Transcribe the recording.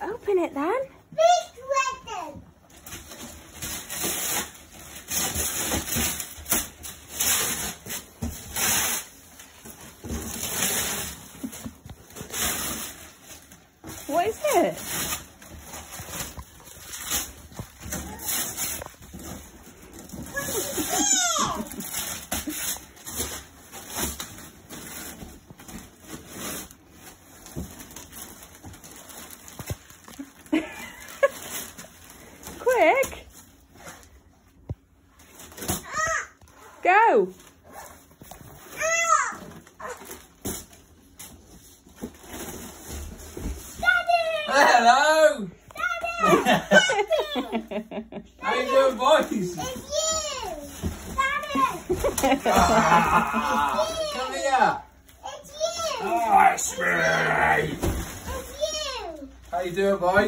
Open it then. What is it? Quick! Go! Hello! Daddy! How you doing, boys? It's you! Daddy! Come here! It's you! Oh, it's me! It's you! How you doing, boys?